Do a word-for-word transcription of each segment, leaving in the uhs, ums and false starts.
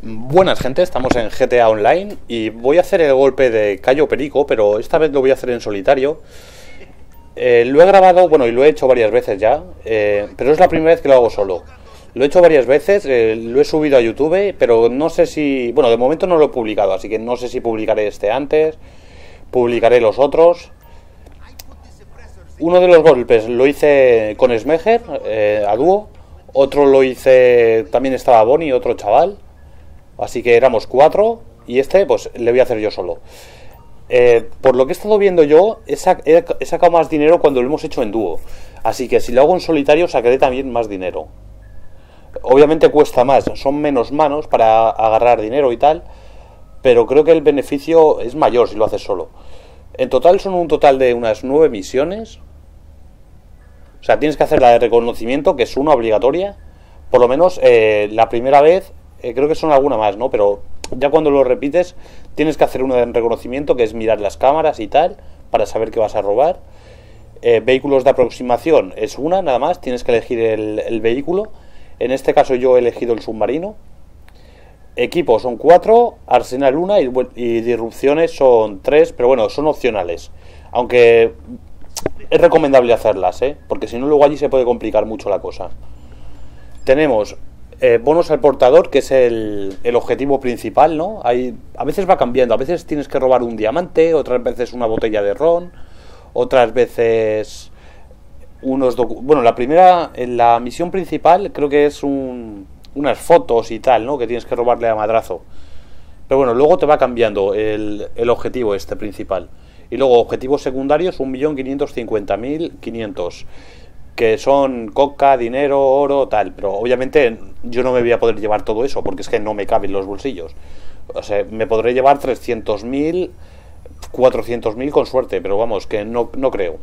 Buenas gente, estamos en G T A Online y voy a hacer el golpe de Cayo Perico, pero esta vez lo voy a hacer en solitario. Eh, lo he grabado, bueno, y lo he hecho varias veces ya, eh, pero es la primera vez que lo hago solo. Lo he hecho varias veces, eh, lo he subido a YouTube, pero no sé si... Bueno, de momento no lo he publicado, así que no sé si publicaré este antes, publicaré los otros. Uno de los golpes lo hice con Smecher, eh, a dúo. Otro lo hice... también estaba Bonnie, otro chaval. Así que éramos cuatro y este pues le voy a hacer yo solo. Eh, por lo que he estado viendo yo, he, sac he, he sacado más dinero cuando lo hemos hecho en dúo. Así que si lo hago en solitario sacaré también más dinero. Obviamente cuesta más, son menos manos para agarrar dinero y tal, pero creo que el beneficio es mayor si lo haces solo. En total son un total de unas nueve misiones. O sea, tienes que hacer la de reconocimiento, que es una obligatoria. Por lo menos eh, la primera vez, eh, creo que son alguna más, ¿no? Pero ya cuando lo repites tienes que hacer una de reconocimiento, que es mirar las cámaras y tal, para saber qué vas a robar. Eh, vehículos de aproximación es una, nada más, tienes que elegir el, el vehículo. En este caso yo he elegido el submarino. Equipos son cuatro, arsenal una y, y disrupciones son tres, pero bueno, son opcionales. Aunque es recomendable hacerlas, ¿eh? Porque si no luego allí se puede complicar mucho la cosa. Tenemos eh, bonos al portador, que es el, el objetivo principal, ¿no? Hay, a veces va cambiando, a veces tienes que robar un diamante, otras veces una botella de ron, otras veces... unos bueno, la primera, en la misión principal creo que es un, unas fotos y tal, ¿no? Que tienes que robarle a Madrazo. Pero bueno, luego te va cambiando el, el objetivo este principal. Y luego objetivos secundarios, un millón quinientos cincuenta mil quinientos. Que son coca, dinero, oro, tal. Pero obviamente yo no me voy a poder llevar todo eso, porque es que no me caben los bolsillos. O sea, me podré llevar trescientos mil, cuatrocientos mil con suerte, pero vamos, que no, no creo.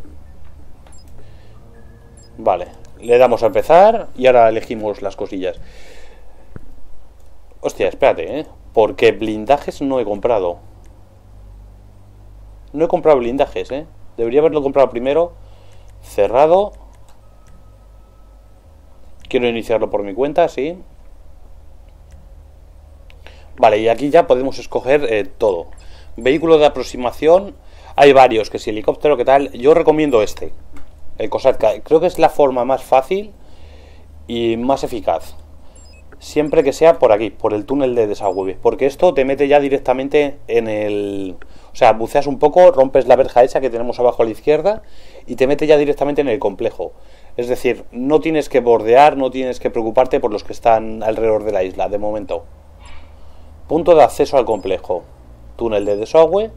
Vale, le damos a empezar y ahora elegimos las cosillas. Hostia, espérate, ¿eh? Porque blindajes no he comprado. No he comprado blindajes, ¿eh? Debería haberlo comprado primero. Cerrado. Quiero iniciarlo por mi cuenta, sí. Vale, y aquí ya podemos escoger eh, todo. Vehículo de aproximación. Hay varios, que si helicóptero, que tal. Yo recomiendo este. El Kosatka, creo que es la forma más fácil y más eficaz. Siempre que sea por aquí, por el túnel de desagüe, porque esto te mete ya directamente en el... O sea, buceas un poco, rompes la verja esa que tenemos abajo a la izquierda y te mete ya directamente en el complejo. Es decir, no tienes que bordear, no tienes que preocuparte por los que están alrededor de la isla, de momento. Punto de acceso al complejo. Túnel de desagüe.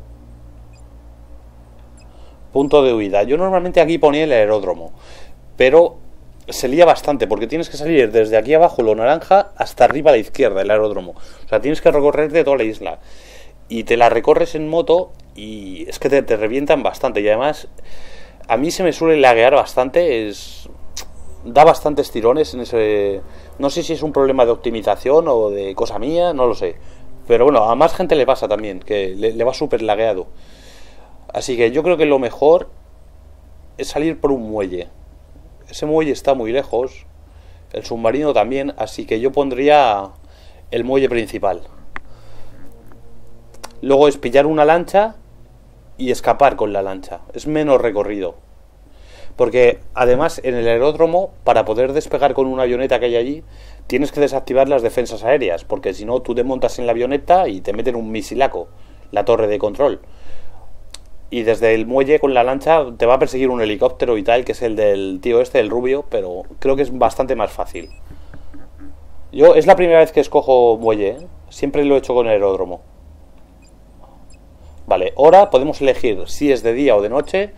Punto de huida. Yo normalmente aquí ponía el aeródromo, pero se lía bastante porque tienes que salir desde aquí abajo, lo naranja, hasta arriba a la izquierda, el aeródromo. O sea, tienes que recorrerte toda la isla y te la recorres en moto y es que te, te revientan bastante. Y además a mí se me suele laguear bastante, es, da bastantes tirones en ese... No sé si es un problema de optimización o de cosa mía, no lo sé. Pero bueno, a más gente le pasa también, que le, le va súper lagueado. Así que yo creo que lo mejor es salir por un muelle. Ese muelle está muy lejos. El submarino también. Así que yo pondría el muelle principal. Luego es pillar una lancha y escapar con la lancha. Es menos recorrido. Porque además en el aeródromo, para poder despegar con una avioneta que hay allí, tienes que desactivar las defensas aéreas. Porque si no, tú te montas en la avioneta y te meten un misilaco, la torre de control. Y desde el muelle con la lancha te va a perseguir un helicóptero y tal, que es el del tío este, el rubio, pero creo que es bastante más fácil. Yo es la primera vez que escojo muelle, ¿eh? Siempre lo he hecho con el aeródromo. Vale, ahora podemos elegir si es de día o de noche.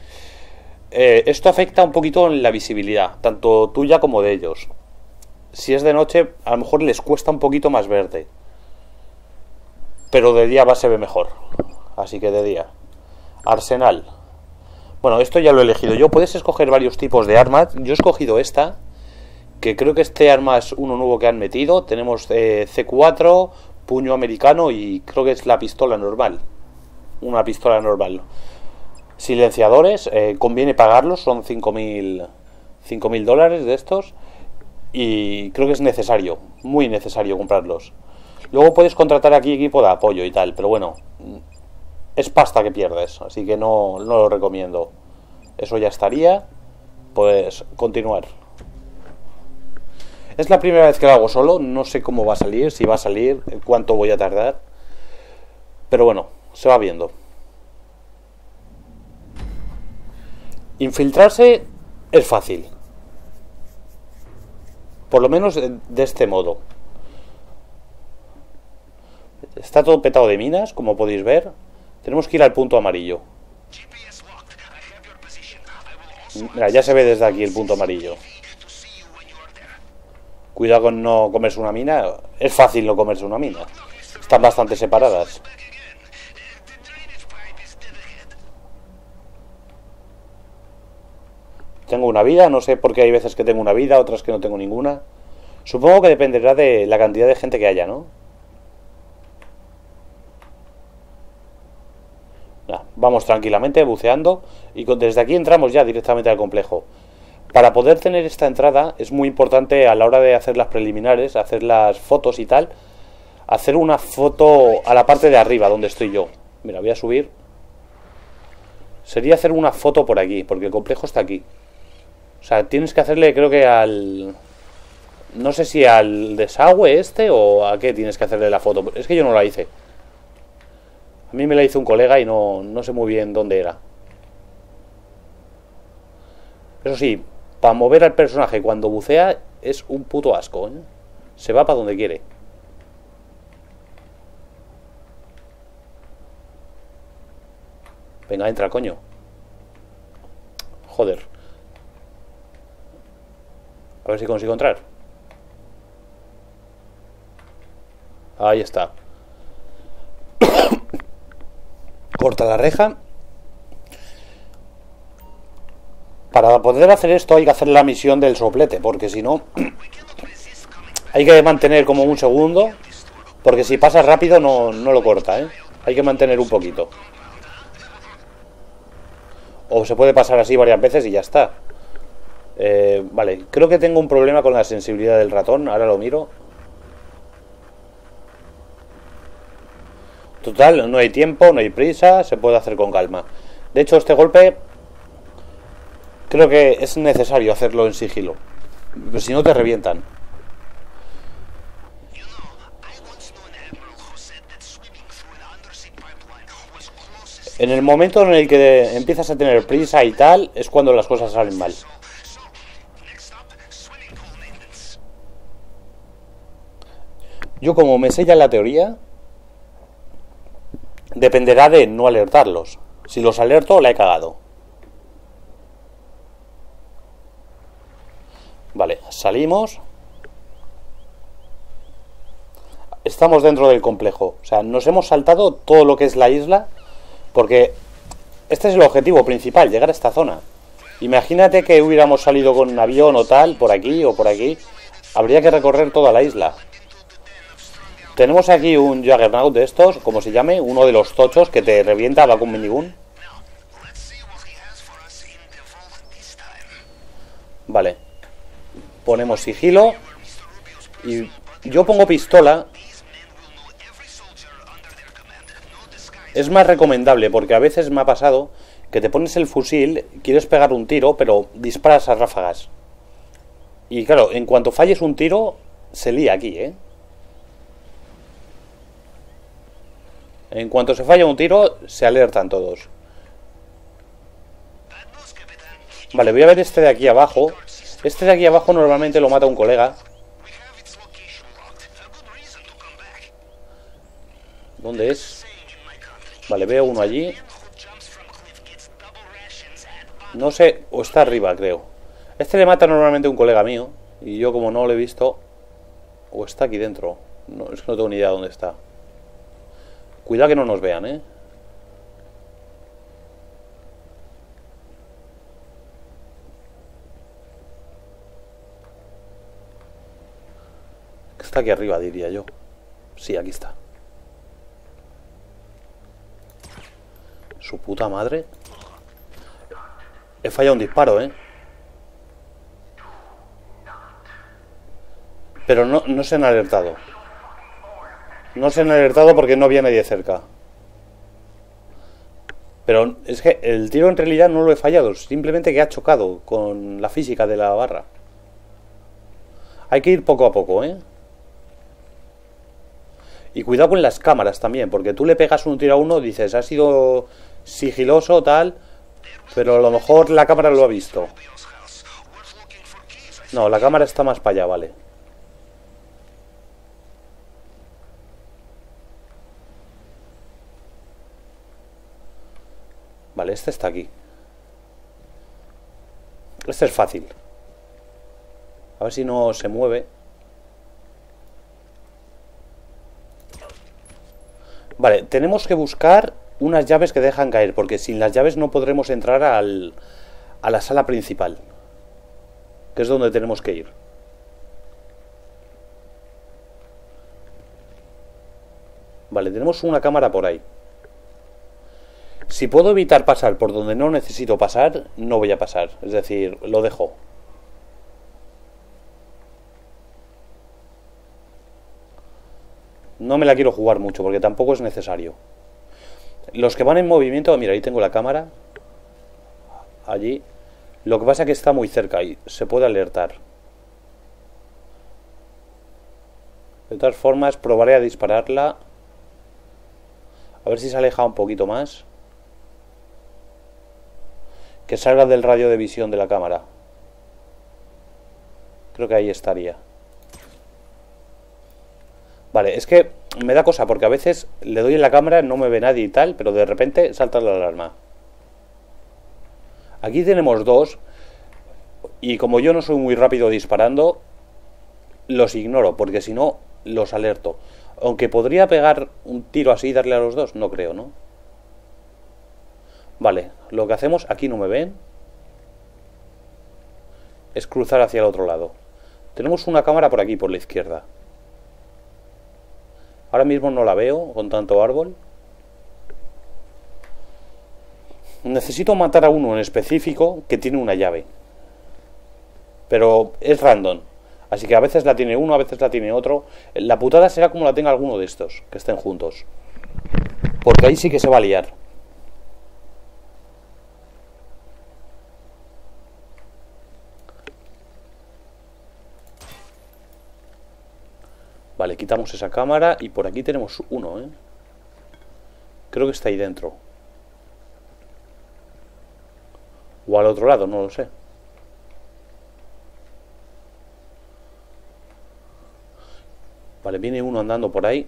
Eh, esto afecta un poquito en la visibilidad, tanto tuya como de ellos. Si es de noche, a lo mejor les cuesta un poquito más verte. Pero de día va a ser mejor, así que de día. Arsenal. Bueno, esto ya lo he elegido yo. Puedes escoger varios tipos de armas. Yo he escogido esta, que creo que este arma es uno nuevo que han metido. Tenemos eh, C cuatro, puño americano y creo que es la pistola normal. Una pistola normal. Silenciadores, eh, conviene pagarlos. Son cinco mil dólares de estos. Y creo que es necesario, muy necesario comprarlos. Luego puedes contratar aquí equipo de apoyo y tal, pero bueno, es pasta que pierdes, así que no, no lo recomiendo. Eso ya estaría. Pues continuar. Es la primera vez que lo hago solo, no sé cómo va a salir, si va a salir, cuánto voy a tardar. Pero bueno, se va viendo. Infiltrarse es fácil. Por lo menos de este modo. Está todo petado de minas, como podéis ver. Tenemos que ir al punto amarillo. Mira, ya se ve desde aquí el punto amarillo. Cuidado con no comerse una mina. Es fácil no comerse una mina. Están bastante separadas. Tengo una vida, no sé por qué hay veces que tengo una vida, otras que no tengo ninguna. Supongo que dependerá de la cantidad de gente que haya, ¿no? Nah, vamos tranquilamente buceando y con, desde aquí entramos ya directamente al complejo. Para poder tener esta entrada es muy importante a la hora de hacer las preliminares, hacer las fotos y tal, hacer una foto a la parte de arriba donde estoy yo. Mira, voy a subir. Sería hacer una foto por aquí, porque el complejo está aquí. O sea, tienes que hacerle, creo que al... No sé si al desagüe este o a qué tienes que hacerle la foto. Es que yo no la hice. A mí me la hizo un colega y no, no sé muy bien dónde era. Eso sí, para mover al personaje cuando bucea es un puto asco, ¿eh? Se va para donde quiere. Venga, entra, coño. Joder. A ver si consigo entrar. Ahí está. Corta la reja. Para poder hacer esto hay que hacer la misión del soplete, porque si no hay que mantener como un segundo, porque si pasa rápido no, no lo corta, ¿eh? Hay que mantener un poquito. O se puede pasar así varias veces y ya está. Eh, vale, creo que tengo un problema con la sensibilidad del ratón. Ahora lo miro. Total, no hay tiempo, no hay prisa. Se puede hacer con calma. De hecho, este golpe creo que es necesario hacerlo en sigilo, pero si no te revientan. En el momento en el que empiezas a tener prisa y tal, es cuando las cosas salen mal. Yo, como me sella la teoría, dependerá de no alertarlos. Si los alerto, la he cagado. Vale, salimos. Estamos dentro del complejo. O sea, nos hemos saltado todo lo que es la isla, porque este es el objetivo principal, llegar a esta zona. Imagínate que hubiéramos salido con un avión o tal, por aquí o por aquí. Habría que recorrer toda la isla. Tenemos aquí un Juggernaut de estos, como se llame, uno de los tochos que te revienta, va con minigun. Vale. Ponemos sigilo. Y yo pongo pistola. Es más recomendable, porque a veces me ha pasado que te pones el fusil, quieres pegar un tiro, pero disparas a ráfagas. Y claro, en cuanto falles un tiro, se lía aquí, ¿eh? En cuanto se falla un tiro, se alertan todos. Vale, voy a ver este de aquí abajo. Este de aquí abajo normalmente lo mata un colega. ¿Dónde es? Vale, veo uno allí. No sé, o está arriba, creo. Este le mata normalmente un colega mío. Y yo, como no lo he visto... O está aquí dentro. No, es que no tengo ni idea dónde está. Cuidado que no nos vean, ¿eh? Está aquí arriba, diría yo. Sí, aquí está. Su puta madre. He fallado un disparo, ¿eh? Pero no, no se han alertado. No se han alertado porque no había nadie cerca. Pero es que el tiro en realidad no lo he fallado, simplemente que ha chocado con la física de la barra. Hay que ir poco a poco, ¿eh? Y cuidado con las cámaras también, porque tú le pegas un tiro a uno, dices, ha sido sigiloso, tal, pero a lo mejor la cámara lo ha visto. No, la cámara está más para allá, vale. Vale, este está aquí. Este es fácil. A ver si no se mueve. Vale, tenemos que buscar unas llaves que dejan caer, porque sin las llaves no podremos entrar al, a la sala principal, que es donde tenemos que ir. Vale, tenemos una cámara por ahí. Si puedo evitar pasar por donde no necesito pasar, no voy a pasar. Es decir, lo dejo. No me la quiero jugar mucho porque tampoco es necesario. Los que van en movimiento... Mira, ahí tengo la cámara. Allí. Lo que pasa es que está muy cerca y se puede alertar. De todas formas, probaré a dispararla. A ver si se aleja un poquito más. Que salga del radio de visión de la cámara. Creo que ahí estaría. Vale, es que me da cosa porque a veces le doy en la cámara, no me ve nadie y tal, pero de repente salta la alarma. Aquí tenemos dos y como yo no soy muy rápido disparando, los ignoro porque si no los alerto. Aunque podría pegar un tiro así y darle a los dos, no creo, ¿no? Vale, lo que hacemos, aquí no me ven, es cruzar hacia el otro lado. Tenemos una cámara por aquí, por la izquierda. Ahora mismo no la veo con tanto árbol. Necesito matar a uno en específico que tiene una llave. Pero es random. Así que a veces la tiene uno, a veces la tiene otro. La putada será como la tenga alguno de estos, que estén juntos. Porque ahí sí que se va a liar. Vale, quitamos esa cámara y por aquí tenemos uno, ¿eh? Creo que está ahí dentro. O al otro lado, no lo sé. Vale, viene uno andando por ahí.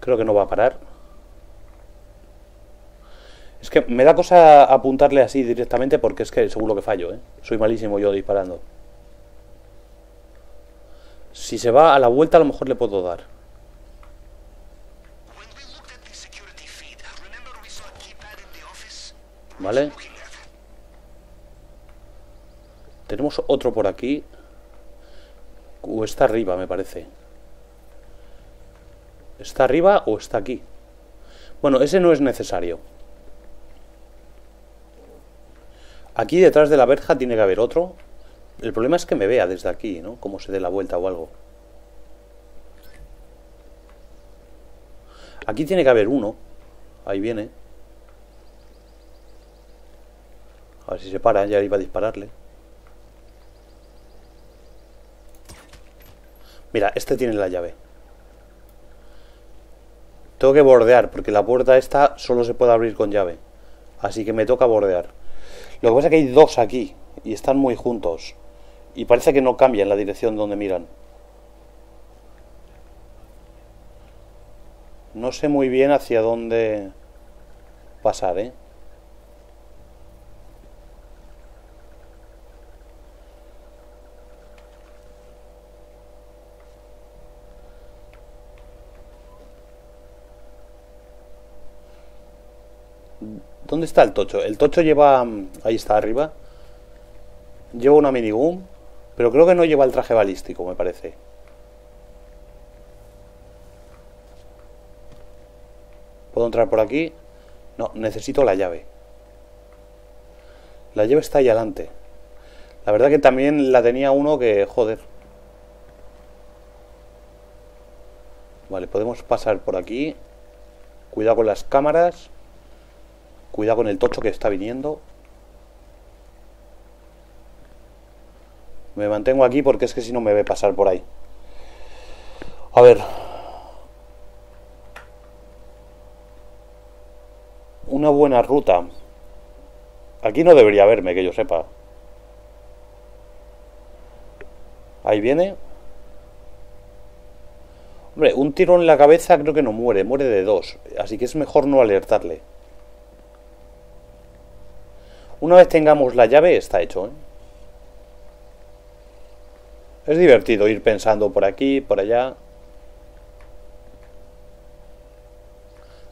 Creo que no va a parar. Es que me da cosa apuntarle así directamente porque es que seguro que fallo, ¿eh? Soy malísimo yo disparando. Si se va a la vuelta a lo mejor le puedo dar. Vale. Tenemos otro por aquí. O está arriba, me parece. ¿Está arriba o está aquí? Bueno, ese no es necesario. Aquí detrás de la verja tiene que haber otro. El problema es que me vea desde aquí, ¿no? Como se dé la vuelta o algo. Aquí tiene que haber uno. Ahí viene. A ver si se para, ya iba a dispararle. Mira, este tiene la llave. Tengo que bordear, porque la puerta esta solo se puede abrir con llave. Así que me toca bordear. Lo que pasa es que hay dos aquí y están muy juntos y parece que no cambian la dirección donde miran. No sé muy bien hacia dónde pasar, ¿eh? ¿Dónde está el tocho? El tocho lleva... Ahí está, arriba. Lleva una minigun, pero creo que no lleva el traje balístico, me parece. ¿Puedo entrar por aquí? No, necesito la llave. La llave está ahí adelante. La verdad que también la tenía uno que... joder. Vale, podemos pasar por aquí. Cuidado con las cámaras. Cuidado con el tocho que está viniendo. Me mantengo aquí porque es que si no me ve pasar por ahí. A ver. Una buena ruta. Aquí no debería verme, que yo sepa. Ahí viene. Hombre, un tiro en la cabeza creo que no muere. Muere de dos. Así que es mejor no alertarle. Una vez tengamos la llave, está hecho, ¿eh? Es divertido ir pensando por aquí, por allá.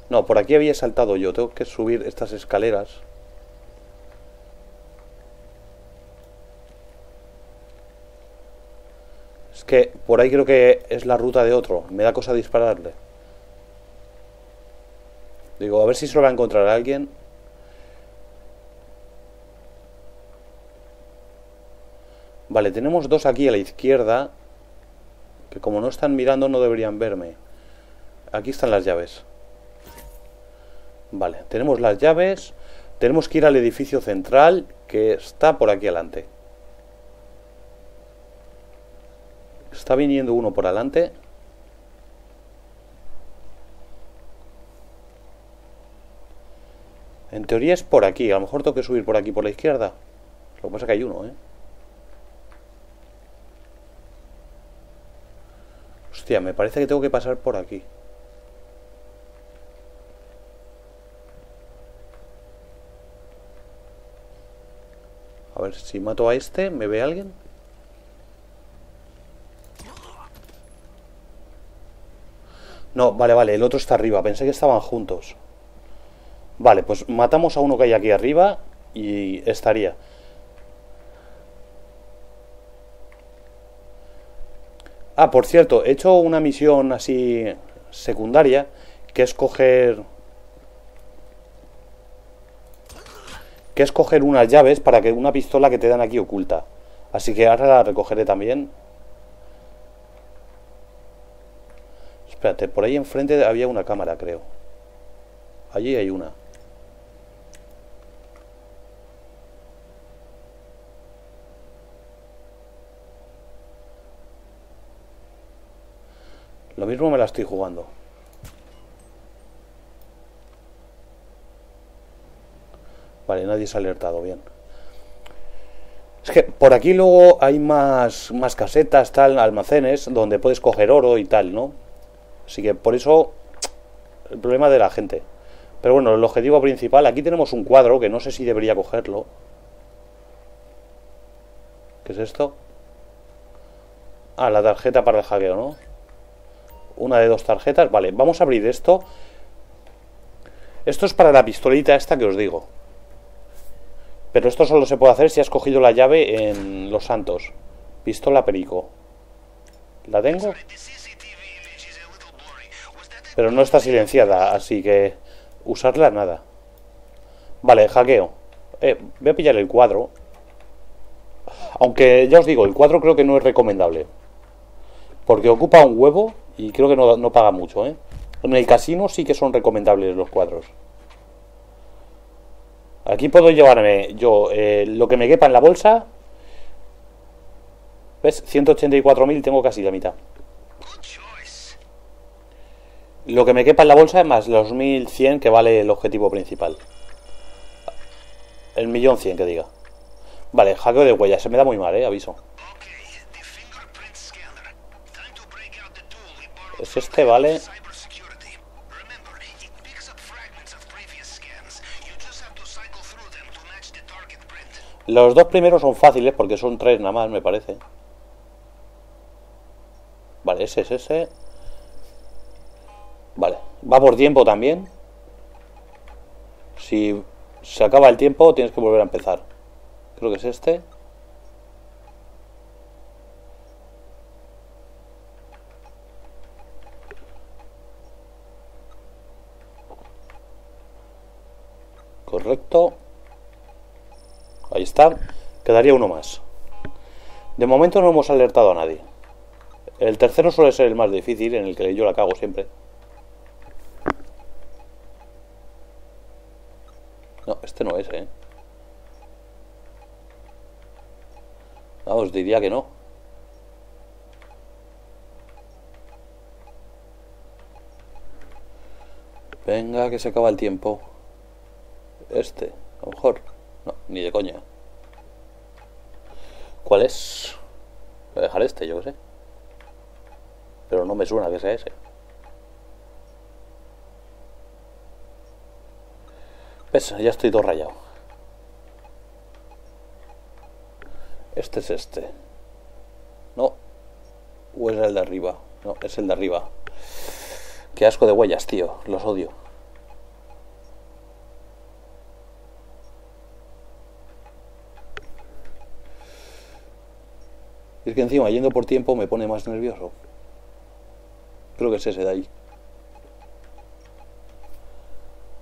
No, por aquí había saltado yo. Tengo que subir estas escaleras. Es que por ahí creo que es la ruta de otro. Me da cosa dispararle. Digo, a ver si se lo va a encontrar a alguien. Vale, tenemos dos aquí a la izquierda, que como no están mirando no deberían verme. Aquí están las llaves. Vale, tenemos las llaves. Tenemos que ir al edificio central, que está por aquí adelante. Está viniendo uno por adelante. En teoría es por aquí. A lo mejor tengo que subir por aquí, por la izquierda. Lo que pasa es que hay uno, ¿eh? Hostia, me parece que tengo que pasar por aquí. A ver si mato a este, ¿me ve alguien? No, vale, vale, el otro está arriba. Pensé que estaban juntos. Vale, pues matamos a uno que hay aquí arriba y estaría. Ah, por cierto, he hecho una misión así secundaria, que es coger... Que es coger unas llaves para que una pistola que te dan aquí oculta. Así que ahora la recogeré también. Espérate, por ahí enfrente había una cámara, creo. Allí hay una. Lo mismo me la estoy jugando. Vale, nadie se ha alertado, bien. Es que por aquí luego hay más, más casetas, tal, almacenes, donde puedes coger oro y tal, ¿no? Así que por eso el problema de la gente. Pero bueno, el objetivo principal, aquí tenemos un cuadro que no sé si debería cogerlo. ¿Qué es esto? Ah, la tarjeta para el hackeo, ¿no? Una de dos tarjetas. Vale, vamos a abrir esto. Esto es para la pistolita esta que os digo. Pero esto solo se puede hacer si has cogido la llave en Los Santos. Pistola Perico. ¿La tengo? Pero no está silenciada, así que usarla nada. Vale, hackeo. Eh, voy a pillar el cuadro. Aunque ya os digo, el cuadro creo que no es recomendable. Porque ocupa un huevo. Y creo que no, no paga mucho, ¿eh? En el casino sí que son recomendables los cuadros. Aquí puedo llevarme yo eh, lo que me quepa en la bolsa. ¿Ves? ciento ochenta y cuatro mil, tengo casi la mitad. Lo que me quepa en la bolsa es más los mil cien que vale el objetivo principal. El millón cien que diga. Vale, hackeo de huellas. Se me da muy mal, ¿eh? Aviso. Es este, vale. Los dos primeros son fáciles porque son tres nada más, me parece. Vale, ese es ese. Vale, va por tiempo también. Si se acaba el tiempo tienes que volver a empezar. Creo que es este. Correcto. Ahí está. Quedaría uno más. De momento no hemos alertado a nadie. El tercero suele ser el más difícil, en el que yo la cago siempre. No, este no es, eh. No, os diría que no. Venga, que se acaba el tiempo. Este, a lo mejor. No, ni de coña. ¿Cuál es? Voy a dejar este, yo qué sé. Pero no me suena que sea ese. ¿Ves? Ya estoy todo rayado. Este es este. No. ¿O es el de arriba? No, es el de arriba. Qué asco de huellas, tío. Los odio. Y es que encima, yendo por tiempo, me pone más nervioso. Creo que es ese de ahí.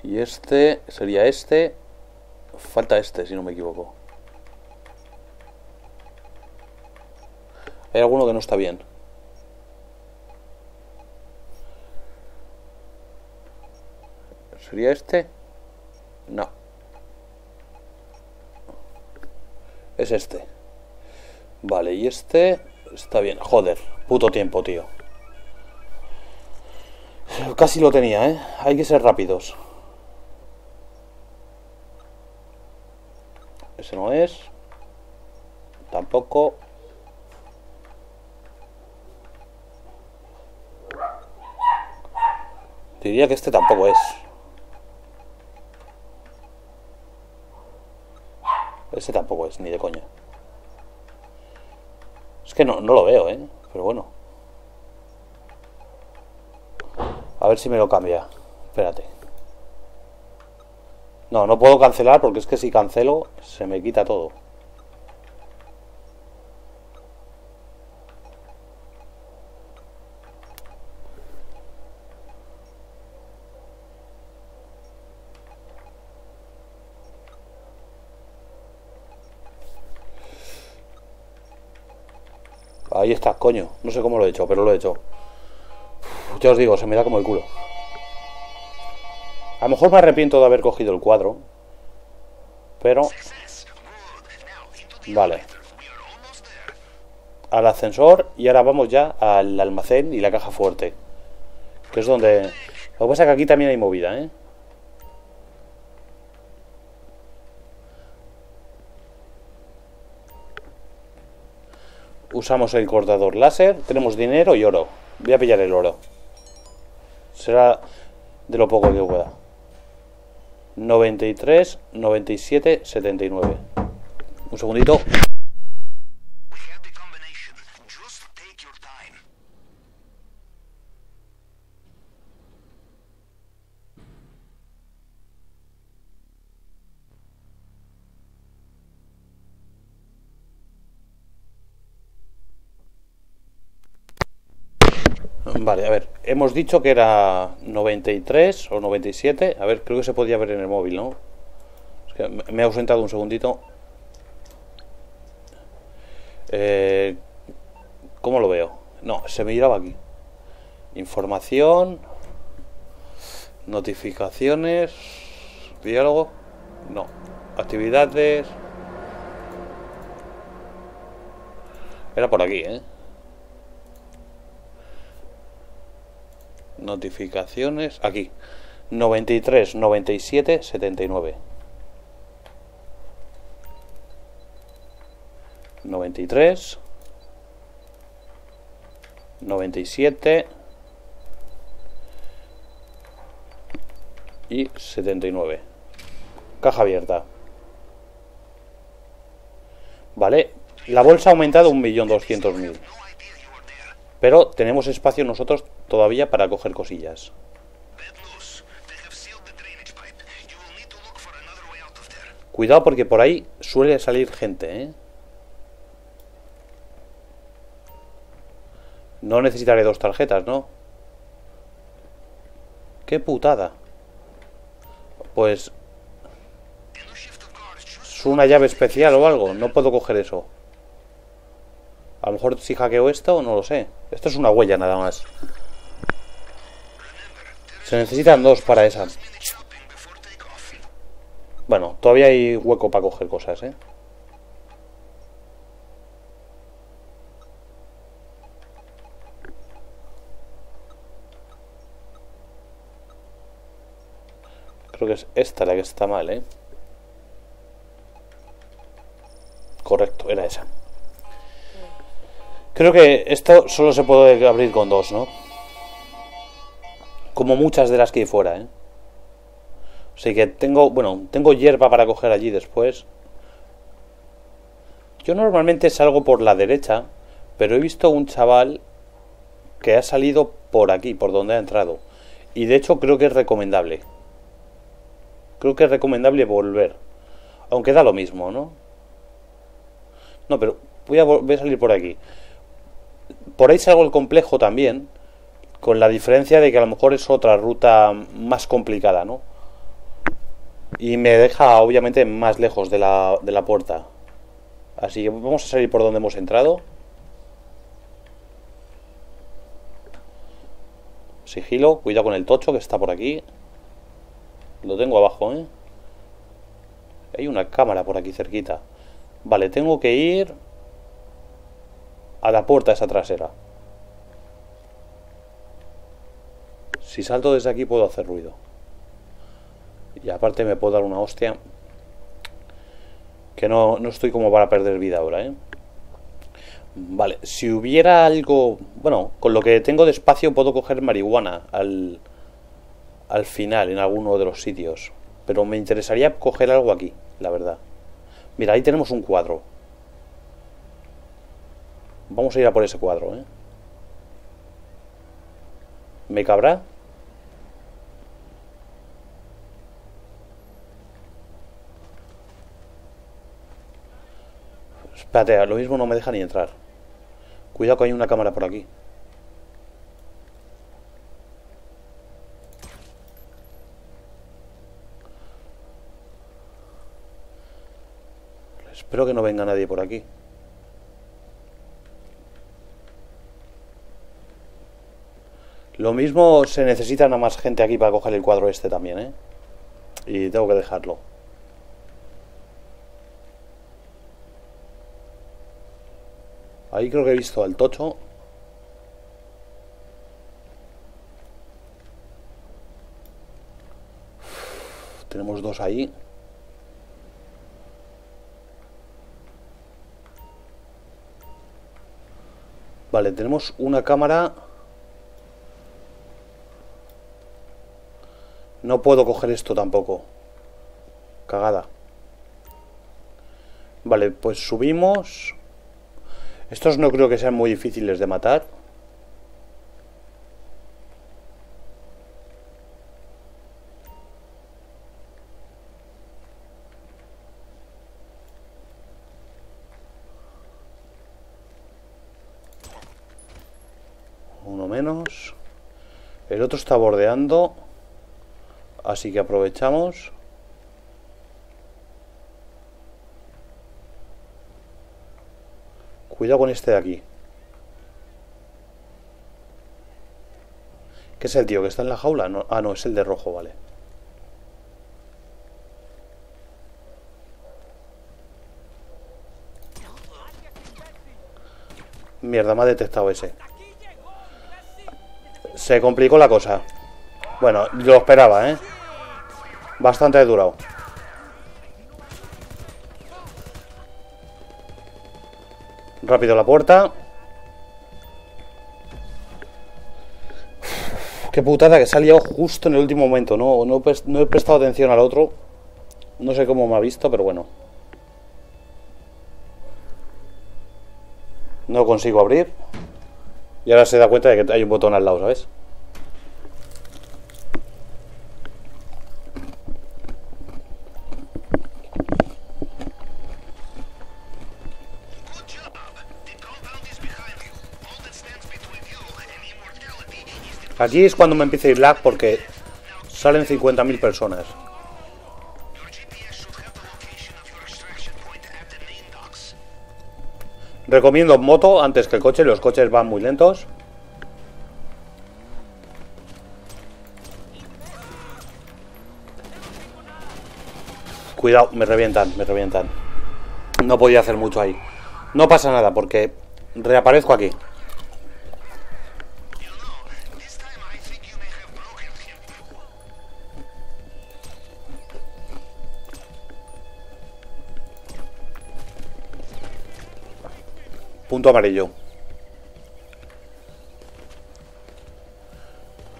Y este sería este. Falta este, si no me equivoco. Hay alguno que no está bien. ¿Sería este? No. Es este. Vale, y este está bien. Joder, puto tiempo, tío. Casi lo tenía, ¿eh? Hay que ser rápidos. Ese no es. Tampoco. Diría que este tampoco es. Ese tampoco es, ni de coña. Es que no, no lo veo, ¿eh? Pero bueno. A ver si me lo cambia. Espérate. No, no puedo cancelar porque es que si cancelo se me quita todo. Ahí está, coño. No sé cómo lo he hecho, pero lo he hecho. Uf, ya os digo, se me da como el culo. A lo mejor me arrepiento de haber cogido el cuadro. Pero... Vale. Al ascensor y ahora vamos ya al almacén y la caja fuerte. Que es donde... Lo que pasa es que aquí también hay movida, ¿eh? Usamos el cortador láser, tenemos dinero y oro. Voy a pillar el oro. Será de lo poco que pueda. noventa y tres, noventa y siete, setenta y nueve. Un segundito. Vale, a ver, hemos dicho que era noventa y tres o noventa y siete. A ver, creo que se podía ver en el móvil, ¿no? Es que me he ausentado un segundito. eh, ¿Cómo lo veo? No, se me miraba aquí. Información. Notificaciones. Diálogo. No, actividades. Era por aquí, ¿eh? Notificaciones, aquí noventa y tres, noventa y siete, setenta y nueve. noventa y tres, noventa y siete y setenta y nueve. Caja abierta. Vale, la bolsa ha aumentado un millón doscientos mil. Pero tenemos espacio nosotros todavía para coger cosillas. Cuidado porque por ahí suele salir gente, ¿eh? No necesitaré dos tarjetas, ¿no? ¡Qué putada! Pues... ¿Es una llave especial o algo? No puedo coger eso. A lo mejor si hackeo esto, no lo sé. Esto es una huella nada más. Se necesitan dos para esa. Bueno, todavía hay hueco para coger cosas, ¿eh? Creo que es esta la que está mal, ¿eh? Correcto, era esa. Creo que esto solo se puede abrir con dos, ¿no? Como muchas de las que hay fuera, ¿eh? Así que tengo, bueno, tengo hierba para coger allí después. Yo normalmente salgo por la derecha, pero he visto un chaval que ha salido por aquí, por donde ha entrado. Y de hecho creo que es recomendable. Creo que es recomendable volver. Aunque da lo mismo, ¿no? No, pero voy a, voy a salir por aquí. Por ahí salgo el complejo también, con la diferencia de que a lo mejor es otra ruta más complicada, ¿no? Y me deja obviamente más lejos de la, de la puerta. Así que vamos a salir por donde hemos entrado. Sigilo, cuidado con el tocho que está por aquí. Lo tengo abajo, ¿eh? Hay una cámara por aquí cerquita. Vale, tengo que ir a la puerta esa trasera. Si salto desde aquí puedo hacer ruido. Y aparte me puedo dar una hostia. Que no, no estoy como para perder vida ahora, ¿eh? Vale, si hubiera algo... Bueno, con lo que tengo de espacio puedo coger marihuana al, al final, en alguno de los sitios. Pero me interesaría coger algo aquí, la verdad. Mira, ahí tenemos un cuadro. Vamos a ir a por ese cuadro, ¿eh? ¿Me cabrá? Espérate, lo mismo no me deja ni entrar. Cuidado que hay una cámara por aquí. Espero que no venga nadie por aquí. Lo mismo se necesita nada más gente aquí para coger el cuadro este también, ¿eh? Y tengo que dejarlo. Ahí creo que he visto al tocho. Uf, tenemos dos ahí. Vale, tenemos una cámara. No puedo coger esto tampoco. Cagada. Vale, pues subimos. Estos no creo que sean muy difíciles de matar. Uno menos. El otro está bordeando. Así que aprovechamos. Cuidado con este de aquí. ¿Qué es el tío que está en la jaula? No, ah, no, es el de rojo, vale. Mierda, me ha detectado ese. Se complicó la cosa. Bueno, lo esperaba, ¿eh? Bastante he durado. Rápido la puerta. Qué putada que se ha liado justo en el último momento. No, no, no he prestado atención al otro. No sé cómo me ha visto, pero bueno. No consigo abrir. Y ahora se da cuenta de que hay un botón al lado, ¿sabes? Aquí es cuando me empieza a ir lag porque salen cincuenta mil personas. Recomiendo moto antes que el coche, los coches van muy lentos. Cuidado, me revientan, me revientan. No podía hacer mucho ahí. No pasa nada porque reaparezco aquí. Punto amarillo.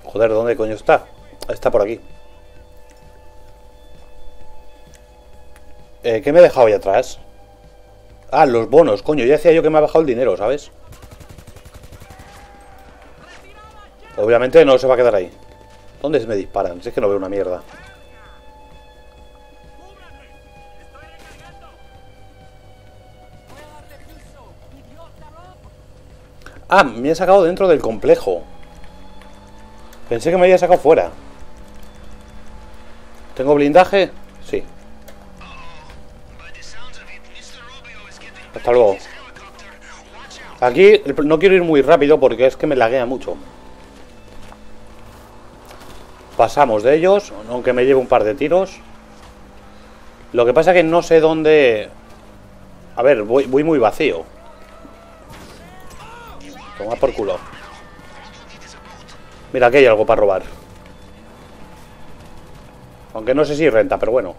Joder, ¿dónde coño está? Está por aquí. Eh, ¿Qué me he dejado ahí atrás? Ah, los bonos, coño. Ya decía yo que me ha bajado el dinero, ¿sabes? Obviamente no se va a quedar ahí. ¿Dónde se me disparan? Si es que no veo una mierda. Ah, me he sacado dentro del complejo. Pensé que me había sacado fuera. ¿Tengo blindaje? Sí. Hasta luego. Aquí no quiero ir muy rápido porque es que me laguea mucho. Pasamos de ellos, aunque me lleve un par de tiros. Lo que pasa es que no sé dónde... A ver, voy, voy muy vacío. Toma por culo. Mira, aquí hay algo para robar. Aunque no sé si renta, pero bueno.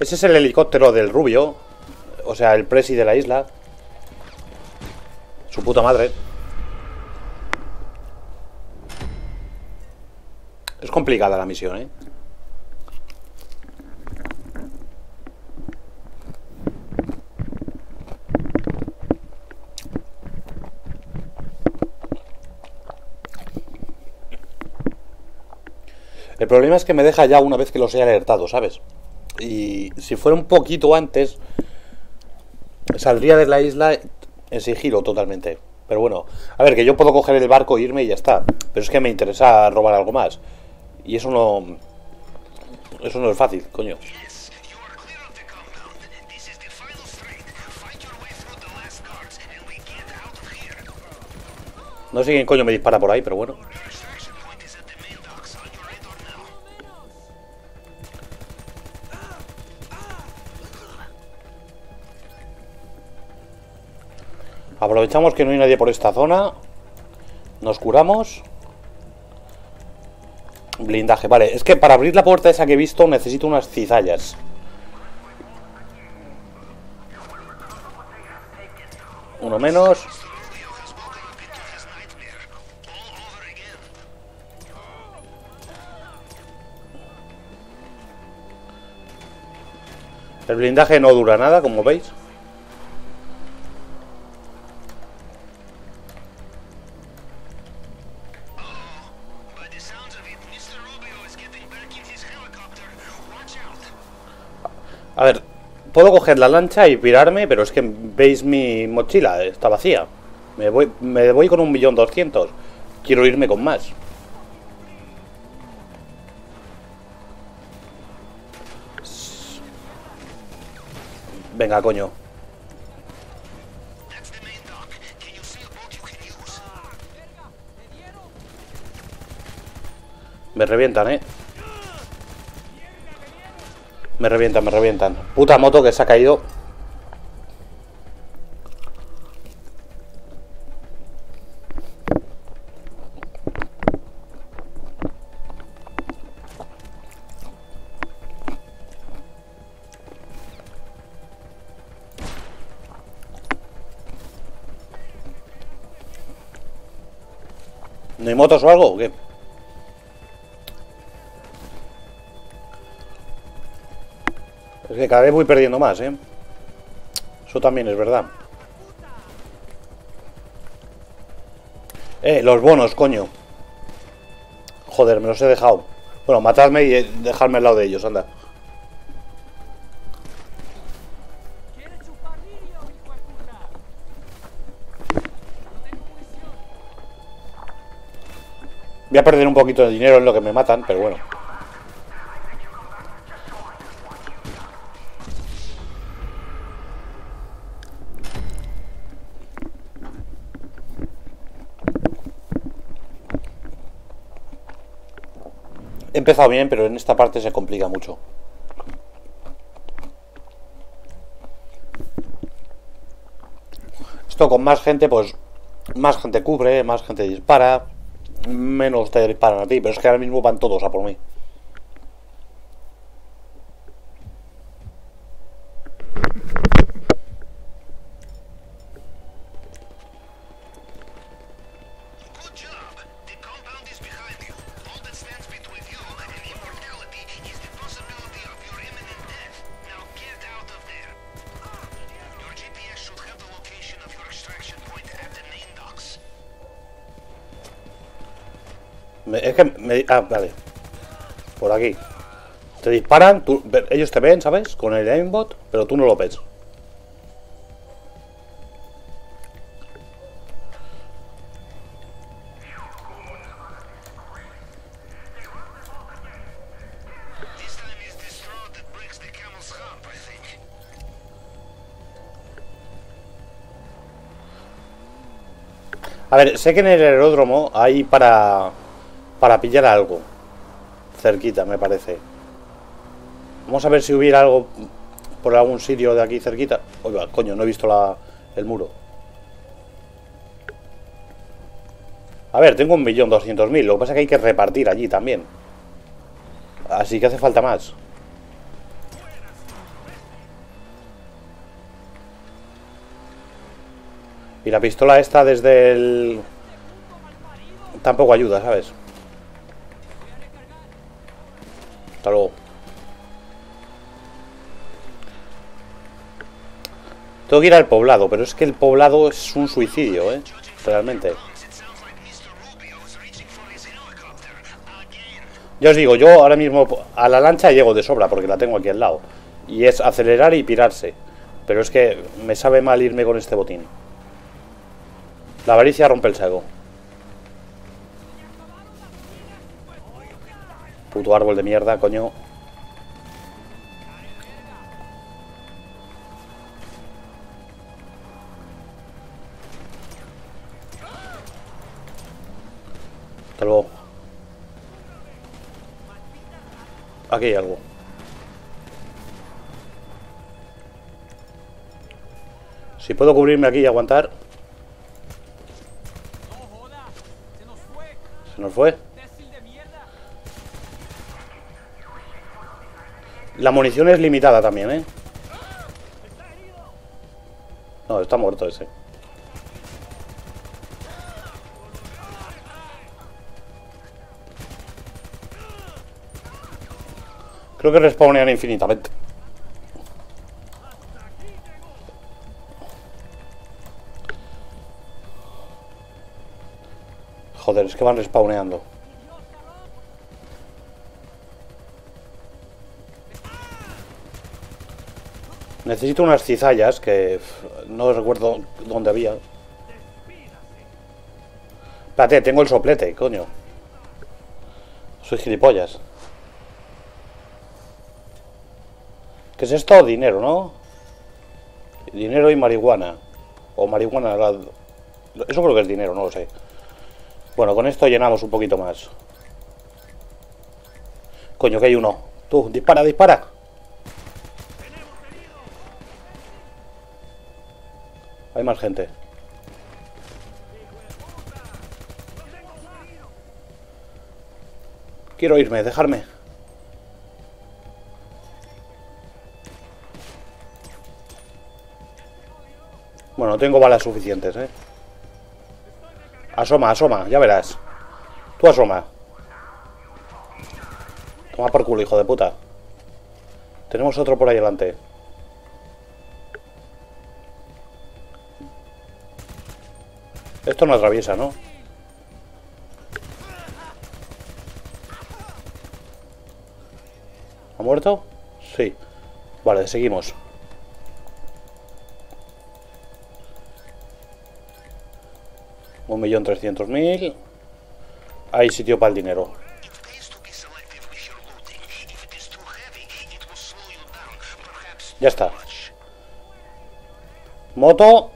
Ese es el helicóptero del rubio. O sea, el presi de la isla. Su puta madre. Es complicada la misión, ¿eh? El problema es que me deja ya una vez que los he alertado, ¿sabes? Y si fuera un poquito antes, saldría de la isla en sigilo totalmente. Pero bueno, a ver, que yo puedo coger el barco, irme y ya está. Pero es que me interesa robar algo más. Y eso no... Eso no es fácil, coño. No sé quién coño me dispara por ahí, pero bueno. Aprovechamos que no hay nadie por esta zona. Nos curamos. Blindaje, vale. Es que para abrir la puerta esa que he visto necesito unas cizallas. Uno menos. El blindaje no dura nada, como veis. A ver, puedo coger la lancha y pirarme, pero es que veis mi mochila, está vacía. Me voy, me voy con un millón doscientos. Quiero irme con más. Venga, coño. Me revientan, eh. Me revientan, me revientan. Puta moto que se ha caído. ¿No hay motos o algo o qué? Es que cada vez voy perdiendo más, ¿eh? Eso también es verdad. Eh, los bonos, coño. Joder, me los he dejado. Bueno, matadme y dejarme al lado de ellos, anda. Voy a perder un poquito de dinero en lo que me matan, pero bueno. empezado bien, pero en esta parte se complica mucho. Esto con más gente, pues más gente cubre, más gente dispara, menos te disparan a ti, pero es que ahora mismo van todos a por mí. Es que me... Ah, vale. Por aquí. Te disparan, tú, ellos te ven, ¿sabes? Con el aimbot, pero tú no lo ves. A ver, sé que en el aeródromo hay para... para pillar algo cerquita, me parece. Vamos a ver si hubiera algo por algún sitio de aquí cerquita. Oiga, coño, no he visto la, el muro. A ver, tengo un millón doscientos mil. Lo que pasa es que hay que repartir allí también. Así que hace falta más. Y la pistola esta desde el... tampoco ayuda, ¿sabes? Hasta luego. Tengo que ir al poblado, pero es que el poblado es un suicidio, ¿eh? Realmente. Ya os digo, yo ahora mismo a la lancha llego de sobra porque la tengo aquí al lado. Y es acelerar y pirarse. Pero es que me sabe mal irme con este botín. La avaricia rompe el saco. Puto árbol de mierda, coño. Hasta luego. Aquí hay algo. Si puedo cubrirme aquí y aguantar. Se nos fue. La munición es limitada también, ¿eh? No, está muerto ese. Creo que respawnean infinitamente. Joder, es que van respawneando. Necesito unas cizallas que no recuerdo dónde había. Espérate, tengo el soplete, coño. Soy gilipollas. ¿Qué es esto? Dinero, ¿no? Dinero y marihuana. O marihuana... Eso creo que es dinero, no lo sé. Bueno, con esto llenamos un poquito más. Coño, que hay uno. Tú, dispara, dispara. Hay más gente. Quiero irme, dejarme. Bueno, tengo balas suficientes, ¿eh? Asoma, asoma, ya verás. Tú asoma. Toma por culo, hijo de puta. Tenemos otro por ahí delante. Esto no atraviesa, ¿no? ¿Ha muerto? Sí. Vale, seguimos. Un millón trescientos mil. Hay sitio para el dinero. Ya está. Moto.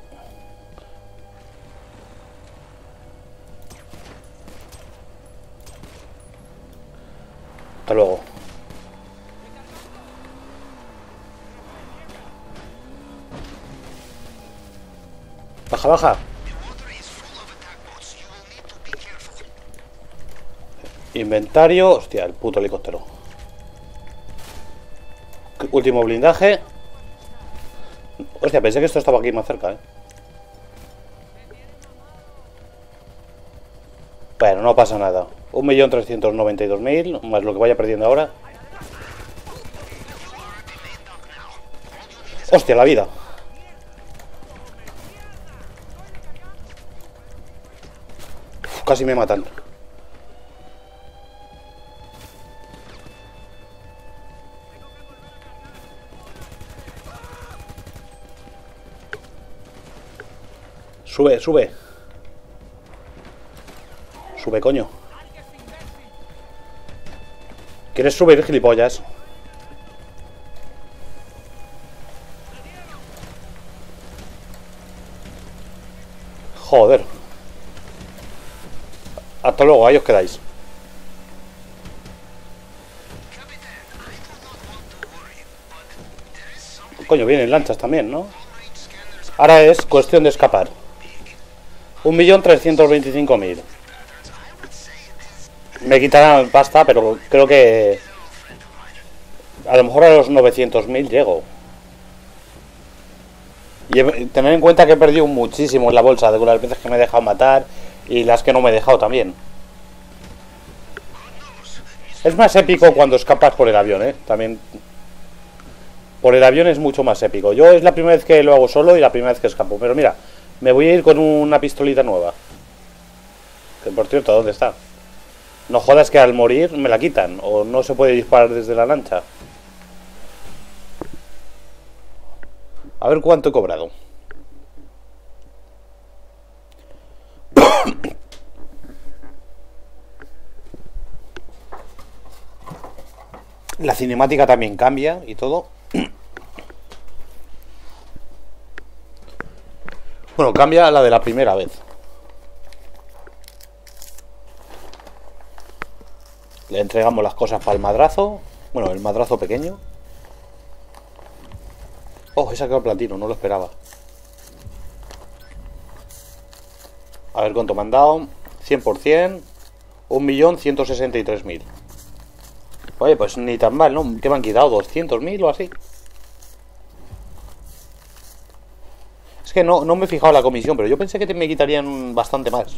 Baja, baja. Inventario. Hostia, el puto helicóptero. Último blindaje. Hostia, pensé que esto estaba aquí más cerca, eh. Bueno, no pasa nada. un millón trescientos noventa y dos mil, más lo que vaya perdiendo ahora. Hostia, la vida. Uf, casi me matan. Sube, sube. Sube, coño. ¿Quieres subir, gilipollas? Joder. Hasta luego, ahí os quedáis. Coño, vienen lanchas también, ¿no? Ahora es cuestión de escapar. un millón trescientos veinticinco mil. Me quitarán pasta, pero creo que a lo mejor a los novecientos mil llego. Y tener en cuenta que he perdido muchísimo en la bolsa, de las veces que me he dejado matar y las que no me he dejado también. Es más épico cuando escapas por el avión, ¿eh? También por el avión es mucho más épico. Yo es la primera vez que lo hago solo y la primera vez que escapo. Pero mira, me voy a ir con una pistolita nueva. Que por cierto, ¿dónde está? No jodas que al morir me la quitan, o no se puede disparar desde la lancha. A ver cuánto he cobrado. La cinemática también cambia y todo. Bueno, cambia a la de la primera vez. Le entregamos las cosas para el madrazo. Bueno, el madrazo pequeño. Oh, he sacado platino, no lo esperaba. A ver cuánto me han dado. cien por cien. un millón ciento sesenta y tres mil. Oye, pues ni tan mal, ¿no? ¿Qué me han quitado? ¿doscientos mil o así? Es que no, no me he fijado la comisión, pero yo pensé que me quitarían bastante más.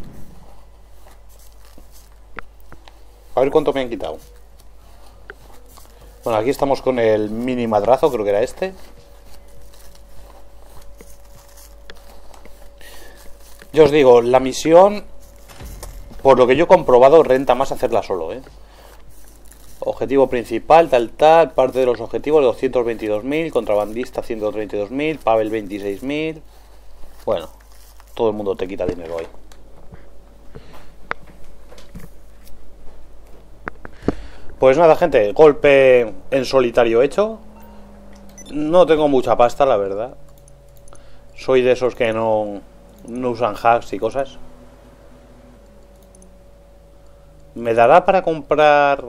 A ver cuánto me han quitado. Bueno, aquí estamos con el mini madrazo, creo que era este. Yo os digo, la misión, por lo que yo he comprobado, renta más hacerla solo, ¿eh? Objetivo principal, tal, tal, parte de los objetivos, doscientos veintidós mil, contrabandista ciento treinta y dos mil, Pavel veintiséis mil. Bueno, todo el mundo te quita dinero hoy. Pues nada, gente, golpe en solitario hecho. No tengo mucha pasta, la verdad. Soy de esos que no, no usan hacks y cosas. ¿Me dará para comprar...?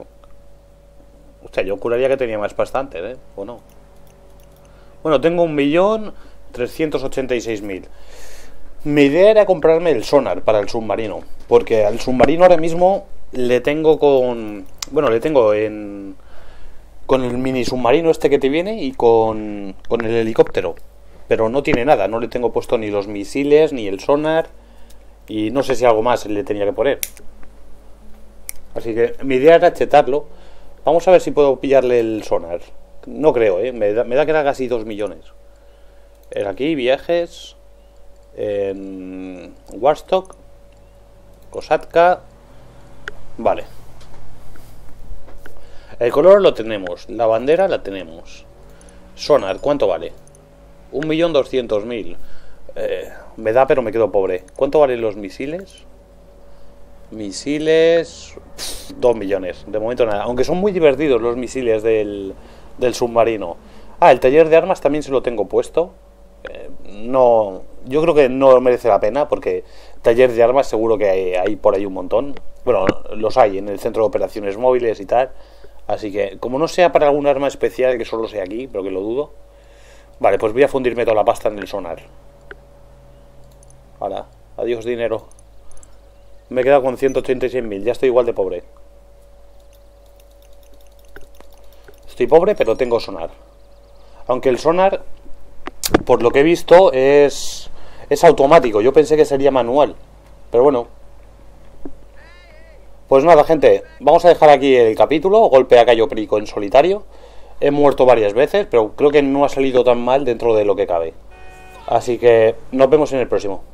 Hostia, yo juraría que tenía más pasta antes, ¿eh? ¿O no? Bueno, tengo un millón trescientos ochenta y seis mil. Mi idea era comprarme el sonar para el submarino, porque al submarino ahora mismo le tengo con... Bueno, le tengo en... Con el mini submarino este que te viene y con, con el helicóptero. Pero no tiene nada, no le tengo puesto ni los misiles, ni el sonar. Y no sé si algo más le tenía que poner. Así que mi idea era chetarlo. Vamos a ver si puedo pillarle el sonar. No creo, ¿eh? Me da, me da que era casi dos millones. Aquí, viajes. En... Warstock. Kosatka. Vale. El color lo tenemos, la bandera la tenemos. Sonar, ¿cuánto vale? un millón doscientos mil. eh, Me da, pero me quedo pobre. ¿Cuánto valen los misiles? Misiles... Pff, dos millones, de momento nada. Aunque son muy divertidos los misiles del, del submarino. Ah, el taller de armas también se lo tengo puesto. eh, No... Yo creo que no merece la pena, porque taller de armas seguro que hay, hay por ahí un montón. Bueno, los hay en el centro de operaciones móviles y tal. Así que, como no sea para algún arma especial que solo sea aquí, pero que lo dudo. Vale, pues voy a fundirme toda la pasta en el sonar. Ahora, adiós dinero. Me he quedado con ciento ochenta y seis mil. Ya estoy igual de pobre. Estoy pobre, pero tengo sonar. Aunque el sonar, por lo que he visto, es, es automático. Yo pensé que sería manual. Pero bueno. Pues nada, gente. Vamos a dejar aquí el capítulo. Golpe a Cayo Perico en solitario. He muerto varias veces, pero creo que no ha salido tan mal dentro de lo que cabe. Así que nos vemos en el próximo.